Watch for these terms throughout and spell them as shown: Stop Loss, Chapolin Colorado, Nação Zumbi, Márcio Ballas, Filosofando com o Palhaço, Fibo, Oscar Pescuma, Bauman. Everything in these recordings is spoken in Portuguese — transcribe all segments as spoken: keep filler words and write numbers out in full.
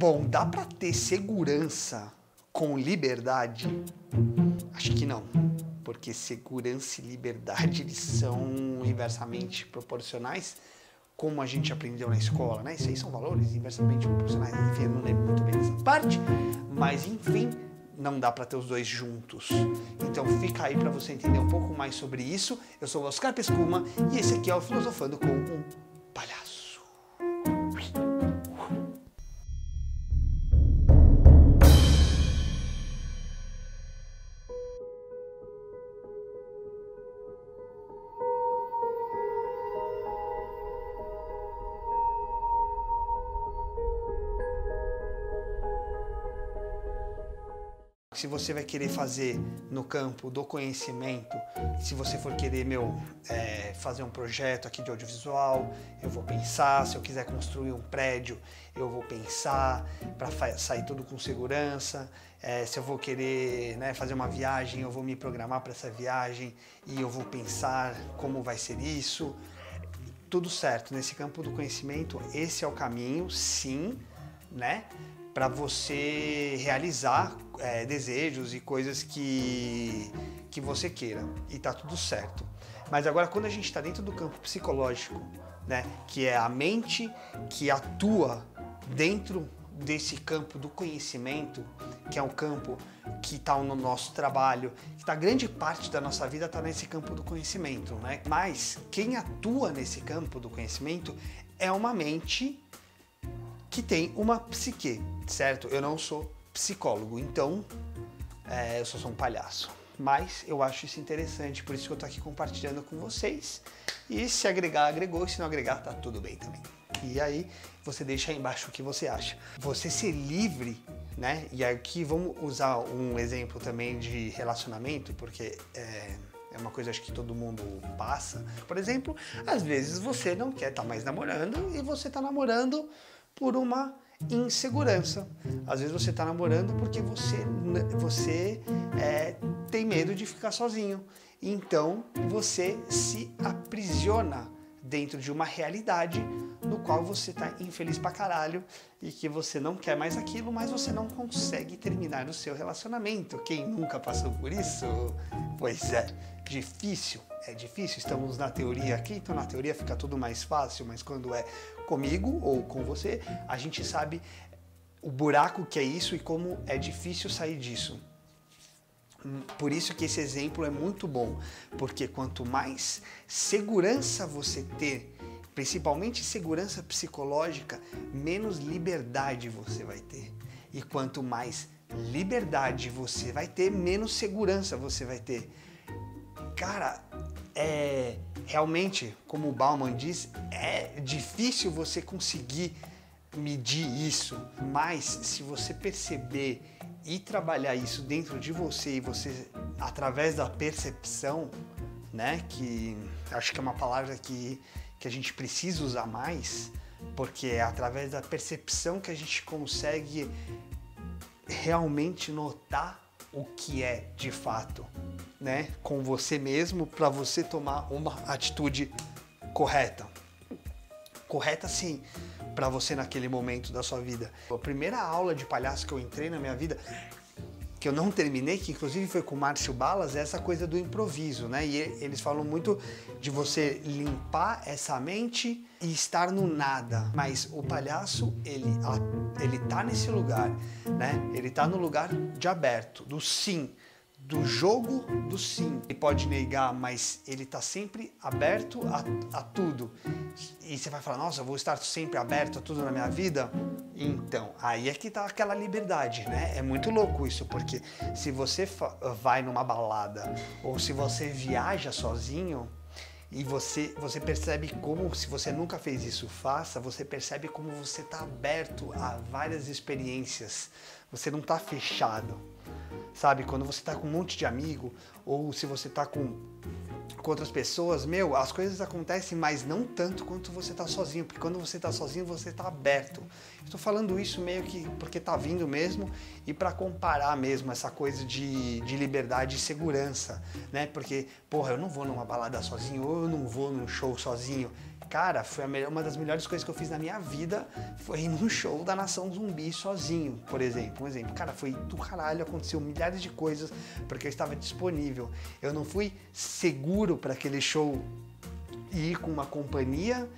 Bom, dá pra ter segurança com liberdade? Acho que não, porque segurança e liberdade eles são inversamente proporcionais, como a gente aprendeu na escola, né? Isso aí são valores inversamente proporcionais. Enfim, eu não lembro muito bem dessa parte, mas enfim, não dá pra ter os dois juntos. Então fica aí pra você entender um pouco mais sobre isso. Eu sou o Oscar Pescuma e esse aqui é o Filosofando com o Palhaço. Se você vai querer fazer no campo do conhecimento, se você for querer, meu, é, fazer um projeto aqui de audiovisual, eu vou pensar. Se eu quiser construir um prédio, eu vou pensar para sair tudo com segurança. É, se eu vou querer, né, fazer uma viagem, eu vou me programar para essa viagem e eu vou pensar como vai ser isso. Tudo certo. Nesse campo do conhecimento, esse é o caminho, sim, né? Para você realizar é, desejos e coisas que, que você queira, e tá tudo certo. Mas agora, quando a gente está dentro do campo psicológico, né, que é a mente que atua dentro desse campo do conhecimento, que é um campo que está no nosso trabalho, que tá, grande parte da nossa vida está nesse campo do conhecimento, né? Mas quem atua nesse campo do conhecimento é uma mente que tem uma psique, certo? Eu não sou psicólogo, então é, eu só sou um palhaço. Mas eu acho isso interessante, por isso que eu tô aqui compartilhando com vocês. E se agregar, agregou, e se não agregar, tá tudo bem também. E aí você deixa aí embaixo o que você acha. Você ser livre, né? E aqui vamos usar um exemplo também de relacionamento, porque é, é uma coisa, acho que todo mundo passa. Por exemplo, às vezes você não quer estar mais namorando e você tá namorando por uma insegurança. Às vezes você está namorando porque você, você é, tem medo de ficar sozinho. Então você se aprisiona dentro de uma realidade no qual você está infeliz pra caralho e que você não quer mais aquilo, mas você não consegue terminar o seu relacionamento. Quem nunca passou por isso? Pois é, difícil. É difícil, estamos na teoria aqui, então na teoria fica tudo mais fácil, mas quando é comigo ou com você, a gente sabe o buraco que é isso e como é difícil sair disso. Por isso que esse exemplo é muito bom, porque quanto mais segurança você ter, principalmente segurança psicológica, menos liberdade você vai ter. E quanto mais liberdade você vai ter, menos segurança você vai ter. Cara, é, realmente, como o Bauman diz, é difícil você conseguir medir isso. Mas se você perceber e trabalhar isso dentro de você, e você, através da percepção, né, que acho que é uma palavra que, que a gente precisa usar mais, porque é através da percepção que a gente consegue realmente notar o que é de fato, né, com você mesmo, para você tomar uma atitude correta. Correta, sim, para você naquele momento da sua vida. A primeira aula de palhaço que eu entrei na minha vida, que eu não terminei, que inclusive foi com o Márcio Ballas, é essa coisa do improviso, né? E eles falam muito de você limpar essa mente e estar no nada. Mas o palhaço, ele, ele tá nesse lugar, né? Ele tá no lugar de aberto, do sim, do jogo do sim. Ele pode negar, mas ele tá sempre aberto a, a tudo. E você vai falar, nossa, eu vou estar sempre aberto a tudo na minha vida? Então, aí é que tá aquela liberdade, né? É muito louco isso, porque se você vai numa balada ou se você viaja sozinho e você, você percebe como, se você nunca fez isso, faça, você percebe como você tá aberto a várias experiências. Você não tá fechado, sabe? Quando você tá com um monte de amigo ou se você tá com... com outras pessoas, meu, as coisas acontecem, mas não tanto quanto você tá sozinho, porque quando você tá sozinho, você tá aberto. Estou falando isso meio que porque tá vindo mesmo e para comparar mesmo essa coisa de, de liberdade e segurança, né? Porque, porra, eu não vou numa balada sozinho, ou eu não vou num show sozinho. Cara, foi a melhor, uma das melhores coisas que eu fiz na minha vida foi ir num show da Nação Zumbi sozinho, por exemplo. Um exemplo. Cara, foi do caralho, aconteceu milhares de coisas porque eu estava disponível. Eu não fui seguro para aquele show ir com uma companhia,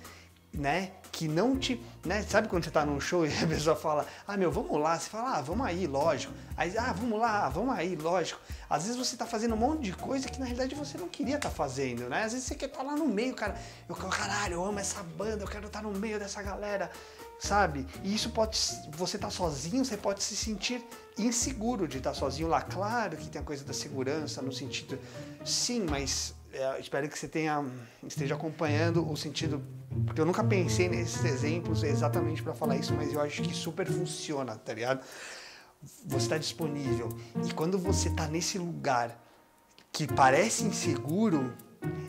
né? Que não te... Né? Sabe quando você tá num show e a pessoa fala, ah, meu, vamos lá. Você fala, ah, vamos aí, lógico. Aí, ah, vamos lá, vamos aí, lógico. Às vezes você tá fazendo um monte de coisa que na realidade você não queria tá fazendo, né? Às vezes você quer tá lá no meio, cara. Eu, caralho, eu amo essa banda, eu quero tá no meio dessa galera, sabe? E isso pode... Você tá sozinho, você pode se sentir inseguro de tá sozinho lá. Claro que tem a coisa da segurança no sentido... Sim, mas... Eu espero que você tenha, esteja acompanhando o sentido, porque eu nunca pensei nesses exemplos exatamente para falar isso, mas eu acho que super funciona, tá ligado? Você tá disponível. E quando você tá nesse lugar que parece inseguro,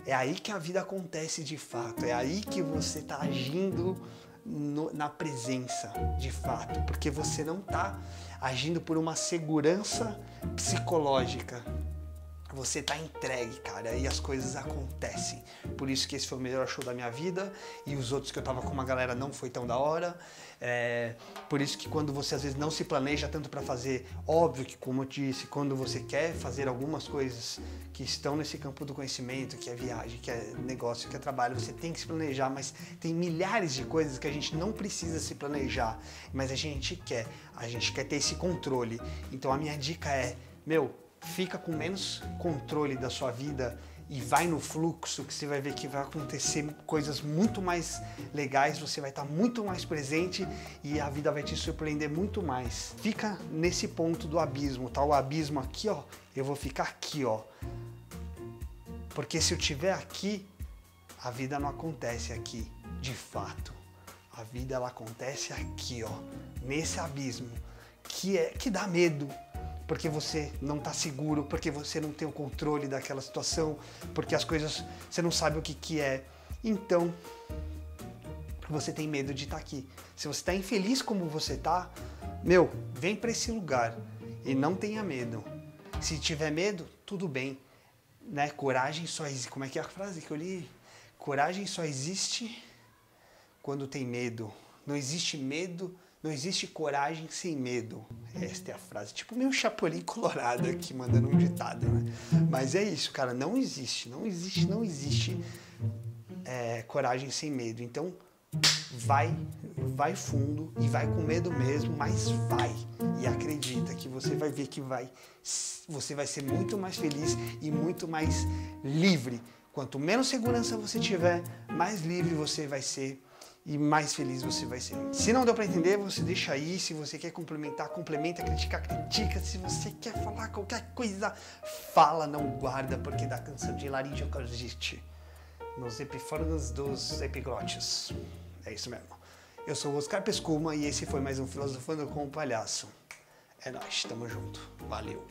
é aí que a vida acontece de fato, é aí que você tá agindo no, na presença de fato, porque você não tá agindo por uma segurança psicológica. Você tá entregue, cara, e as coisas acontecem. Por isso que esse foi o melhor show da minha vida, e os outros que eu tava com uma galera não foi tão da hora. É, por isso que quando você às vezes não se planeja tanto para fazer, óbvio que, como eu disse, quando você quer fazer algumas coisas que estão nesse campo do conhecimento, que é viagem, que é negócio, que é trabalho, você tem que se planejar, mas tem milhares de coisas que a gente não precisa se planejar, mas a gente quer, a gente quer ter esse controle. Então a minha dica é, meu, fica com menos controle da sua vida e vai no fluxo, que você vai ver que vai acontecer coisas muito mais legais, você vai estar muito mais presente e a vida vai te surpreender muito mais. Fica nesse ponto do abismo, tá? O abismo aqui, ó, eu vou ficar aqui, ó. Porque se eu estiver aqui, a vida não acontece aqui, de fato. A vida, ela acontece aqui, ó, nesse abismo, que é, que dá medo. Porque você não está seguro, porque você não tem o controle daquela situação, porque as coisas, você não sabe o que que é. Então, você tem medo de estar aqui. Se você está infeliz como você está, meu, vem para esse lugar e não tenha medo. Se tiver medo, tudo bem, né? Coragem só existe... Como é que é a frase que eu li? Coragem só existe quando tem medo. Não existe medo... Não existe coragem sem medo. Esta é a frase. Tipo meio Chapolin Colorado aqui, mandando um ditado, né? Mas é isso, cara. Não existe, não existe, não existe é, coragem sem medo. Então, vai, vai fundo e vai com medo mesmo, mas vai. E acredita que você vai ver que vai, você vai ser muito mais feliz e muito mais livre. Quanto menos segurança você tiver, mais livre você vai ser. E mais feliz você vai ser. Se não deu pra entender, você deixa aí. Se você quer complementar, complementa. Criticar, critica. Se você quer falar qualquer coisa, fala, não guarda, porque dá canção de laringeocardite nos epífonos dos epiglotes. É isso mesmo. Eu sou o Oscar Pescuma e esse foi mais um Filosofando com o Palhaço. É nóis, tamo junto. Valeu.